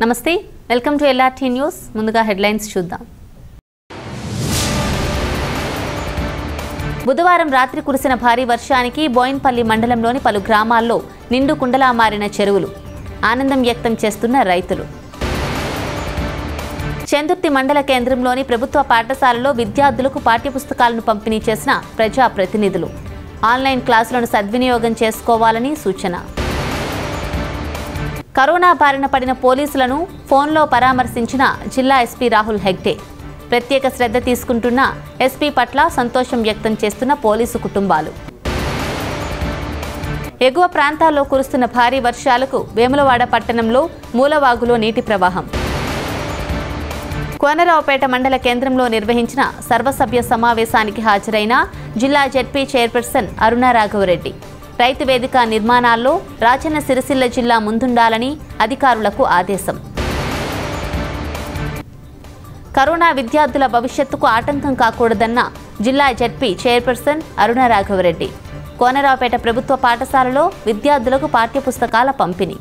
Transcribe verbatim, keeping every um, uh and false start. నమస్తే, welcome to LRT news. ముందుగా headlines చూద్దాం. బుధవారం రాత్రి కురిసిన భారీ వర్షానికి బోయిన్పల్లి మండలంలోని పలు గ్రామాల్లో నిండు కుండలా మారిన చెరువులు ఆనందం వ్యక్తం చేస్తున్న రైతులు. చందుర్తి మండల కేంద్రంలోని ప్రభుత్వ పాఠశాలలో విద్యార్థులకు పాఠ్యపుస్తకాలను పంపిణీ చేసిన ప్రజాప్రతినిధులు ఆన్లైన్ క్లాసులను సద్వినియోగం చేసుకోవాలని సూచన. కరోనా బారిన పడిన పోలీసులను ఫోన్లో పరామర్శించిన జిల్లా ఎస్పీ రాహుల్ హెగ్డే. ప్రత్యేక శ్రద్ధ తీసుకుంటున్న ఎస్పీ పట్ల సంతోషం వ్యక్తం చేస్తున్న పోలీసు కుటుంబాలు. ఎగువ ప్రాంతాల్లో కురుస్తున్న భారీ వర్షాలకు వేములవాడ పట్టణంలో మూలవాగులో నీటి ప్రవాహం. కోనరావుపేట మండల కేంద్రంలో నిర్వహించిన సర్వసభ్య సమావేశానికి హాజరైన జిల్లా జెడ్పీ చైర్పర్సన్ అరుణ రాఘవరెడ్డి. రైతు వేదిక నిర్మాణాల్లో రాజన్న సిరిసిల్ల జిల్లా ముందుండాలని అధికారులకు ఆదేశం. కరోనా విద్యార్థుల భవిష్యత్తుకు ఆటంకం కాకూడదన్న జిల్లా జెడ్పీ చైర్పర్సన్ అరుణ రాఘవరెడ్డి. కోనరావుపేట ప్రభుత్వ పాఠశాలలో విద్యార్థులకు పాఠ్యపుస్తకాల పంపిణీ.